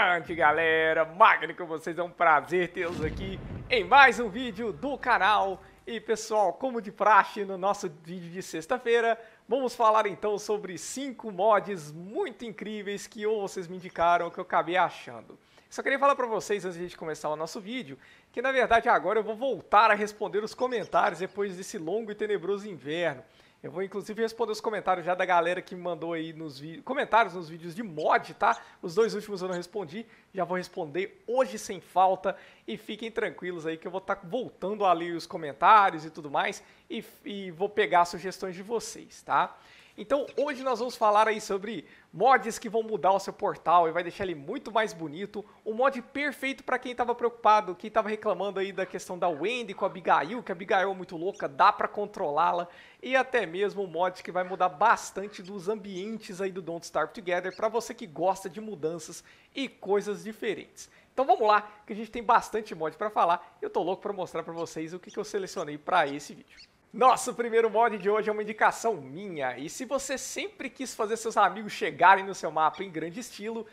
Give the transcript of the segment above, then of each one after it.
gigante, galera! Magno com vocês, é um prazer tê-los aqui em mais um vídeo do canal. E pessoal, como de praxe no nosso vídeo de sexta-feira, vamos falar então sobre 5 mods muito incríveis que ou vocês me indicaram ou que eu acabei achando. Só queria falar para vocês, antes de a gente começar o nosso vídeo, que na verdade agora eu vou voltar a responder os comentários depois desse longo e tenebroso inverno. Eu vou inclusive responder os comentários já da galera que me mandou aí nos comentários nos vídeos de mod, tá? Os 2 últimos eu não respondi, já vou responder hoje sem falta. E fiquem tranquilos aí que eu vou estar voltando a ler os comentários e tudo mais e vou pegar sugestões de vocês, tá? Então hoje nós vamos falar aí sobre mods que vão mudar o seu portal e vai deixar ele muito mais bonito. Um mod perfeito para quem estava preocupado, quem estava reclamando aí da questão da Wendy com a Abigail, que a Abigail é muito louca, dá para controlá-la. E até mesmo um mod que vai mudar bastante dos ambientes aí do Don't Starve Together, para você que gosta de mudanças e coisas diferentes. Então vamos lá, que a gente tem bastante mod para falar. Eu tô louco para mostrar para vocês o que eu selecionei para esse vídeo. Nosso primeiro mod de hoje é uma indicação minha, e se você sempre quis fazer seus amigos chegarem no seu mapa em grande estilo,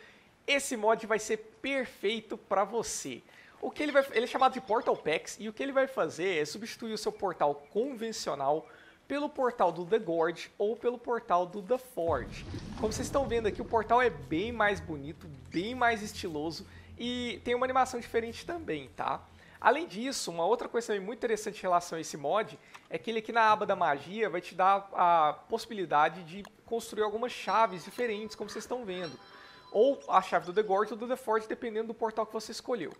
esse mod vai ser perfeito para você. O que ele é chamado de Portal Packs, e o que ele vai fazer é substituir o seu portal convencional pelo portal do The Gorge ou pelo portal do The Forge. Como vocês estão vendo aqui, o portal é bem mais bonito, bem mais estiloso, e tem uma animação diferente também, tá? Além disso, uma outra coisa também muito interessante em relação a esse mod é que ele aqui na aba da magia vai te dar a possibilidade de construir algumas chaves diferentes, como vocês estão vendo. Ou a chave do The Gorge ou do The Forge, dependendo do portal que você escolheu.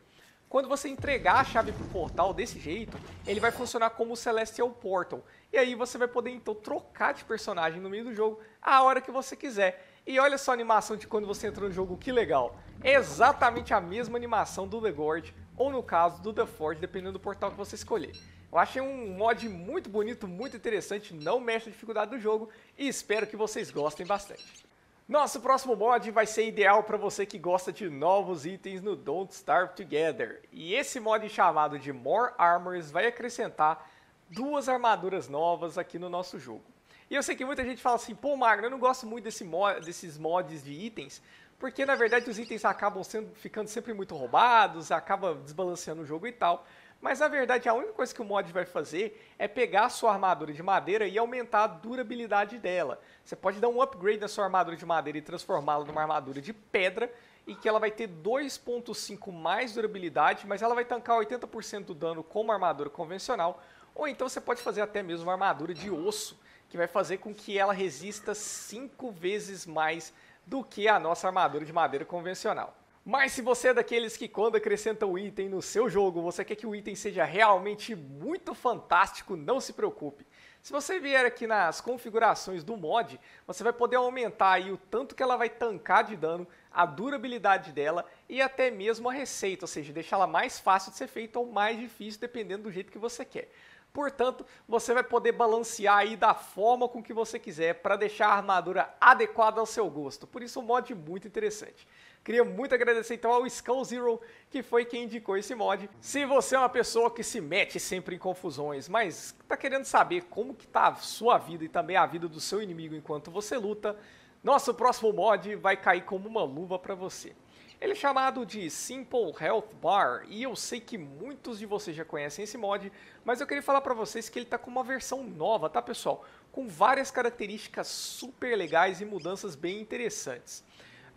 Quando você entregar a chave para o portal desse jeito, ele vai funcionar como o Celestial Portal. E aí você vai poder então trocar de personagem no meio do jogo a hora que você quiser. E olha só a animação de quando você entrou no jogo, que legal! É exatamente a mesma animação do The Gorge, ou no caso do The Forge, dependendo do portal que você escolher. Eu achei um mod muito bonito, muito interessante, não mexe na dificuldade do jogo e espero que vocês gostem bastante. Nosso próximo mod vai ser ideal para você que gosta de novos itens no Don't Starve Together. E esse mod chamado de More Armors vai acrescentar 2 armaduras novas aqui no nosso jogo. E eu sei que muita gente fala assim, pô Magno, eu não gosto muito desses mods de itens, porque na verdade os itens acabam ficando sempre muito roubados, acaba desbalanceando o jogo e tal. Mas na verdade a única coisa que o mod vai fazer é pegar a sua armadura de madeira e aumentar a durabilidade dela. Você pode dar um upgrade na sua armadura de madeira e transformá-la numa armadura de pedra, e que ela vai ter 2.5 mais durabilidade, mas ela vai tancar 80% do dano como armadura convencional. Ou então você pode fazer até mesmo uma armadura de osso, que vai fazer com que ela resista 5 vezes mais do que a nossa armadura de madeira convencional. Mas se você é daqueles que quando acrescenta um item no seu jogo, você quer que o item seja realmente muito fantástico, não se preocupe. Se você vier aqui nas configurações do mod, você vai poder aumentar aí o tanto que ela vai tancar de dano, a durabilidade dela e até mesmo a receita, ou seja, deixá-la mais fácil de ser feita ou mais difícil, dependendo do jeito que você quer. Portanto, você vai poder balancear aí da forma com que você quiser para deixar a armadura adequada ao seu gosto. Por isso, um mod muito interessante. Queria muito agradecer então ao Skull Zero, que foi quem indicou esse mod. Se você é uma pessoa que se mete sempre em confusões, mas está querendo saber como que tá a sua vida e também a vida do seu inimigo enquanto você luta, nosso próximo mod vai cair como uma luva para você. Ele é chamado de Simple Health Bar, e eu sei que muitos de vocês já conhecem esse mod, mas eu queria falar para vocês que ele está com uma versão nova, tá pessoal? Com várias características super legais e mudanças bem interessantes.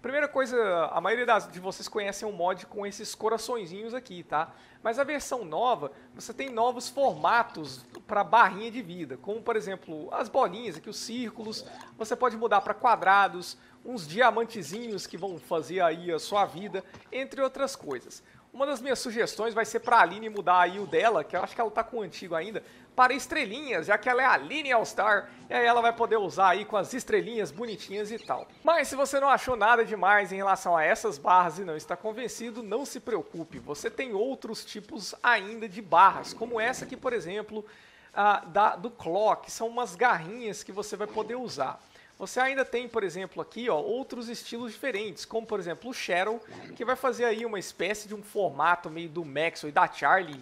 Primeira coisa, a maioria de vocês conhecem um mod com esses coraçõezinhos aqui, tá? Mas a versão nova, você tem novos formatos para barrinha de vida, como por exemplo, as bolinhas aqui, os círculos, você pode mudar para quadrados, uns diamantezinhos que vão fazer aí a sua vida, entre outras coisas. Uma das minhas sugestões vai ser para a Aline mudar aí o dela, que eu acho que ela tá com o antigo ainda, para estrelinhas, já que ela é a Aline All Star, e aí ela vai poder usar aí com as estrelinhas bonitinhas e tal. Mas se você não achou nada demais em relação a essas barras e não está convencido, não se preocupe, você tem outros tipos ainda de barras, como essa aqui, por exemplo, do Clock, são umas garrinhas que você vai poder usar. Você ainda tem, por exemplo, aqui ó, outros estilos diferentes, como por exemplo o Shadow, que vai fazer aí uma espécie de um formato meio do Maxwell e da Charlie,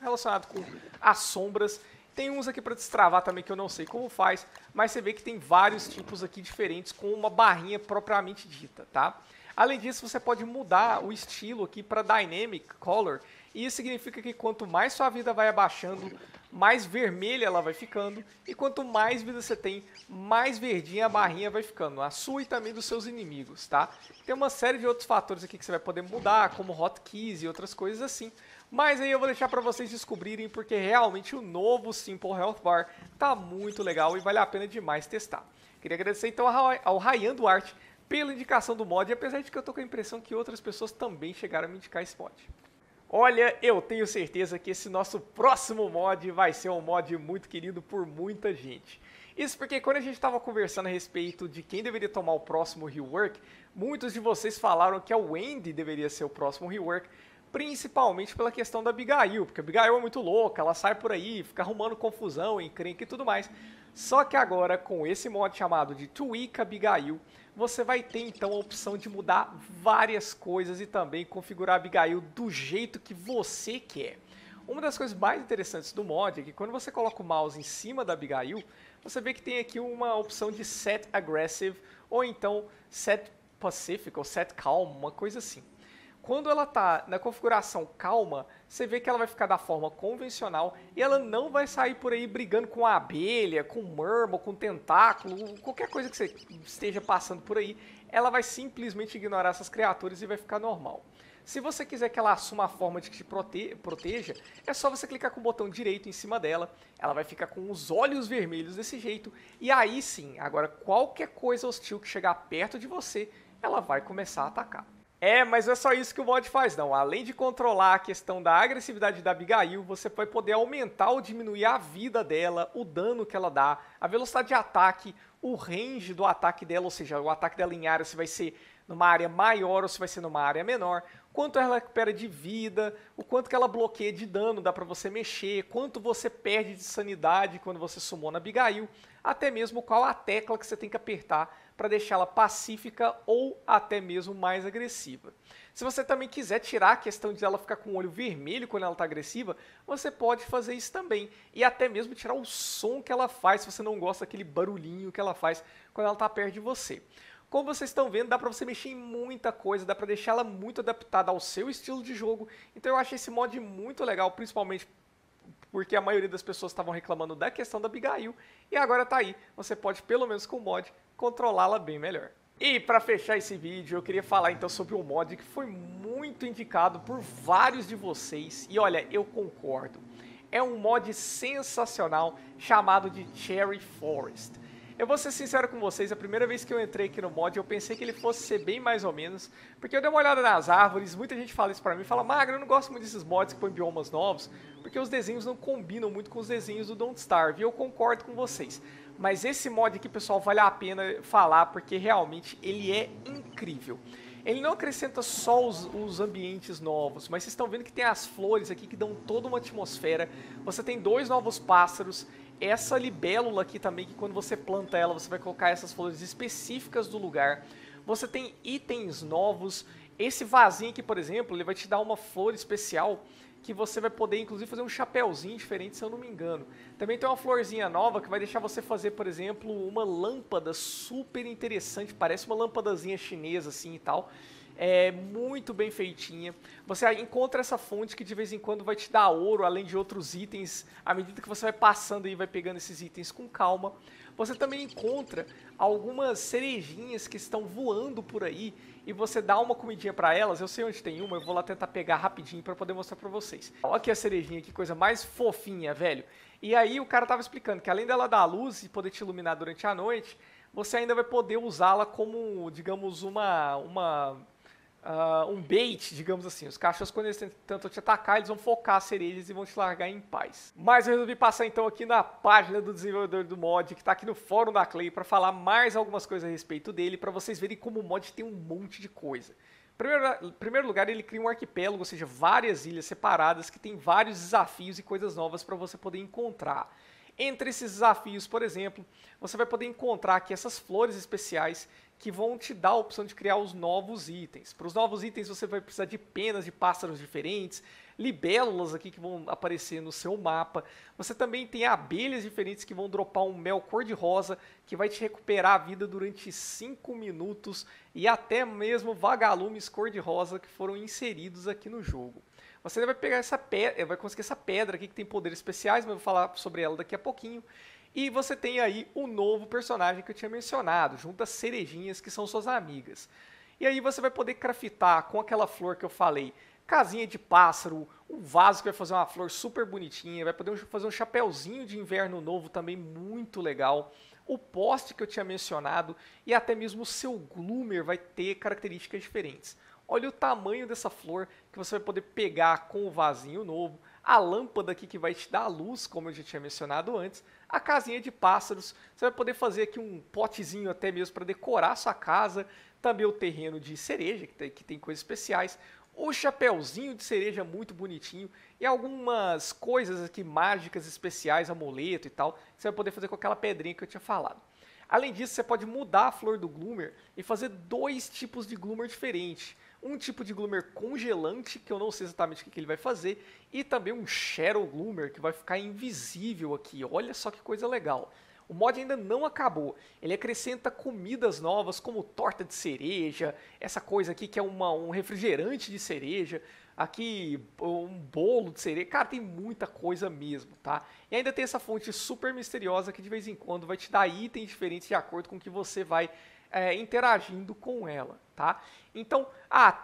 relacionado com as sombras. Tem uns aqui para destravar também que eu não sei como faz, mas você vê que tem vários tipos aqui diferentes com uma barrinha propriamente dita, tá? Além disso, você pode mudar o estilo aqui para Dynamic Color, e isso significa que quanto mais sua vida vai abaixando, mais vermelha ela vai ficando, e quanto mais vida você tem, mais verdinha a barrinha vai ficando, a sua e também dos seus inimigos, tá? Tem uma série de outros fatores aqui que você vai poder mudar, como hotkeys e outras coisas assim, mas aí eu vou deixar para vocês descobrirem, porque realmente o novo Simple Health Bar tá muito legal e vale a pena demais testar. Queria agradecer então ao Ryan Duarte pela indicação do mod, apesar de que eu tô com a impressão que outras pessoas também chegaram a me indicar esse mod. Olha, eu tenho certeza que esse nosso próximo mod vai ser um mod muito querido por muita gente. Isso porque quando a gente estava conversando a respeito de quem deveria tomar o próximo rework, muitos de vocês falaram que a Wendy deveria ser o próximo rework, principalmente pela questão da Abigail, porque a Abigail é muito louca, ela sai por aí, fica arrumando confusão, encrenca e tudo mais. Só que agora, com esse mod chamado de Tweak Abigail, você vai ter então a opção de mudar várias coisas e também configurar a Abigail do jeito que você quer. Uma das coisas mais interessantes do mod é que quando você coloca o mouse em cima da Abigail, você vê que tem aqui uma opção de Set Aggressive ou então Set Pacific ou Set Calm, uma coisa assim. Quando ela está na configuração calma, você vê que ela vai ficar da forma convencional e ela não vai sair por aí brigando com a abelha, com o murmur, com o tentáculo, qualquer coisa que você esteja passando por aí, ela vai simplesmente ignorar essas criaturas e vai ficar normal. Se você quiser que ela assuma a forma de que te proteja, é só você clicar com o botão direito em cima dela, ela vai ficar com os olhos vermelhos desse jeito, e aí sim, agora qualquer coisa hostil que chegar perto de você, ela vai começar a atacar. É, mas não é só isso que o mod faz não, além de controlar a questão da agressividade da Abigail, você vai poder aumentar ou diminuir a vida dela, o dano que ela dá, a velocidade de ataque, o range do ataque dela, ou seja, o ataque dela em área, se vai ser numa área maior ou se vai ser numa área menor, quanto ela recupera de vida, o quanto que ela bloqueia de dano, dá pra você mexer, quanto você perde de sanidade quando você sumona Abigail, até mesmo qual a tecla que você tem que apertar para deixá-la pacífica ou até mesmo mais agressiva. Se você também quiser tirar a questão de ela ficar com o olho vermelho quando ela está agressiva, você pode fazer isso também, e até mesmo tirar o som que ela faz, se você não gosta daquele barulhinho que ela faz quando ela está perto de você. Como vocês estão vendo, dá para você mexer em muita coisa, dá para deixá-la muito adaptada ao seu estilo de jogo, então eu achei esse mod muito legal, principalmente porque a maioria das pessoas estavam reclamando da questão da Abigail, e agora tá aí, você pode, pelo menos com o mod, controlá-la bem melhor. E para fechar esse vídeo, eu queria falar então sobre um mod que foi muito indicado por vários de vocês, e olha, eu concordo. É um mod sensacional chamado de Cherry Forest. Eu vou ser sincero com vocês, a primeira vez que eu entrei aqui no mod, eu pensei que ele fosse ser bem mais ou menos, porque eu dei uma olhada nas árvores, muita gente fala isso pra mim, fala, Magro, eu não gosto muito desses mods que põem biomas novos, porque os desenhos não combinam muito com os desenhos do Don't Starve, e eu concordo com vocês. Mas esse mod aqui, pessoal, vale a pena falar, porque realmente ele é incrível. Ele não acrescenta só os ambientes novos, mas vocês estão vendo que tem as flores aqui que dão toda uma atmosfera. Você tem dois novos pássaros, essa libélula aqui também, que quando você planta ela, você vai colocar essas flores específicas do lugar. Você tem itens novos. Esse vasinho aqui, por exemplo, ele vai te dar uma flor especial que você vai poder, inclusive, fazer um chapéuzinho diferente, se eu não me engano. Também tem uma florzinha nova que vai deixar você fazer, por exemplo, uma lâmpada super interessante, parece uma lâmpadazinha chinesa assim e tal. É muito bem feitinha. Você encontra essa fonte que de vez em quando vai te dar ouro, além de outros itens, à medida que você vai passando e vai pegando esses itens com calma. Você também encontra algumas cerejinhas que estão voando por aí e você dá uma comidinha para elas. Eu sei onde tem uma, eu vou lá tentar pegar rapidinho para poder mostrar para vocês. Olha aqui a cerejinha, que coisa mais fofinha, velho. E aí o cara tava explicando que além dela dar a luz e poder te iluminar durante a noite, você ainda vai poder usá-la como, digamos, um bait, digamos assim. Os cachorros, quando eles tentam te atacar, eles vão focar as cerejas e vão te largar em paz. Mas eu resolvi passar então aqui na página do desenvolvedor do mod, que está aqui no fórum da Clay, para falar mais algumas coisas a respeito dele, para vocês verem como o mod tem um monte de coisa. Em primeiro lugar, ele cria um arquipélago, ou seja, várias ilhas separadas que tem vários desafios e coisas novas para você poder encontrar. Entre esses desafios, por exemplo, você vai poder encontrar aqui essas flores especiais que vão te dar a opção de criar os novos itens. Para os novos itens você vai precisar de penas de pássaros diferentes, libélulas aqui que vão aparecer no seu mapa. Você também tem abelhas diferentes que vão dropar um mel cor-de-rosa, que vai te recuperar a vida durante 5 minutos, e até mesmo vagalumes cor-de-rosa que foram inseridos aqui no jogo. Você vai pegar essa pedra, vai conseguir essa pedra aqui que tem poderes especiais, mas eu vou falar sobre ela daqui a pouquinho. E você tem aí o novo personagem que eu tinha mencionado, junto às cerejinhas que são suas amigas. E aí você vai poder craftar com aquela flor que eu falei, casinha de pássaro, um vaso que vai fazer uma flor super bonitinha, vai poder fazer um chapéuzinho de inverno novo também muito legal, o poste que eu tinha mencionado e até mesmo o seu gloomer vai ter características diferentes. Olha o tamanho dessa flor que você vai poder pegar com o vasinho novo, a lâmpada aqui que vai te dar a luz, como eu já tinha mencionado antes, a casinha de pássaros, você vai poder fazer aqui um potezinho até mesmo para decorar a sua casa, também o terreno de cereja, que tem coisas especiais, o chapéuzinho de cereja muito bonitinho e algumas coisas aqui mágicas especiais, amuleto e tal, que você vai poder fazer com aquela pedrinha que eu tinha falado. Além disso, você pode mudar a flor do gloomer e fazer 2 tipos de gloomer diferentes. Um tipo de gloomer congelante, que eu não sei exatamente o que ele vai fazer, e também um shadow gloomer, que vai ficar invisível aqui. Olha só que coisa legal. O mod ainda não acabou. Ele acrescenta comidas novas, como torta de cereja, essa coisa aqui que é um refrigerante de cereja, aqui um bolo de cereja. Cara, tem muita coisa mesmo, tá? E ainda tem essa fonte super misteriosa que de vez em quando vai te dar itens diferentes de acordo com o que você vai interagindo com ela, tá? Então,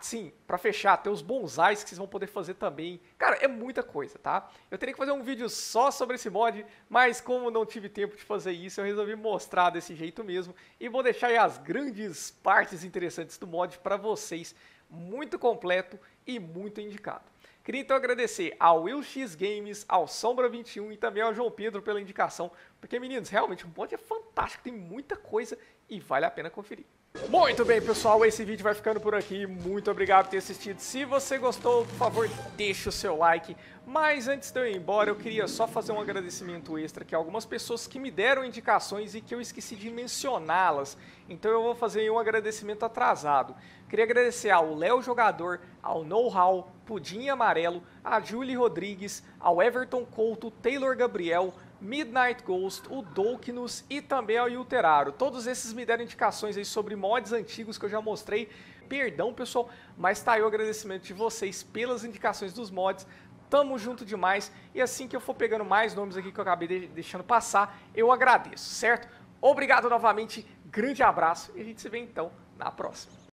sim, pra fechar, tem os bonsais que vocês vão poder fazer também. Cara, é muita coisa, tá? Eu teria que fazer um vídeo só sobre esse mod, mas como não tive tempo de fazer isso, eu resolvi mostrar desse jeito mesmo. E vou deixar aí as grandes partes interessantes do mod pra vocês. Muito completo e muito indicado. Queria então agradecer ao Will X Games, ao Sombra 21 e também ao João Pedro pela indicação, porque, meninos, realmente o mod é fantástico, tem muita coisa e vale a pena conferir. Muito bem, pessoal, esse vídeo vai ficando por aqui. Muito obrigado por ter assistido. Se você gostou, por favor, deixa o seu like. Mas antes de eu ir embora, eu queria só fazer um agradecimento extra aqui a algumas pessoas que me deram indicações e que eu esqueci de mencioná-las. Então eu vou fazer um agradecimento atrasado. Queria agradecer ao Léo Jogador, ao Know How, Pudim Amarelo, a Julie Rodrigues, ao Everton Couto, Taylor Gabriel, Midnight Ghost, o Dolkinus e também ao Yulteraro. Todos esses me deram indicações aí sobre mods antigos que eu já mostrei. Perdão, pessoal, mas tá aí o agradecimento de vocês pelas indicações dos mods. Tamo junto demais. E assim que eu for pegando mais nomes aqui que eu acabei deixando passar, eu agradeço, certo? Obrigado novamente, grande abraço e a gente se vê então na próxima.